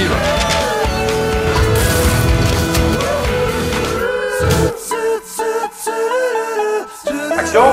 ofensiva. ¡Acción!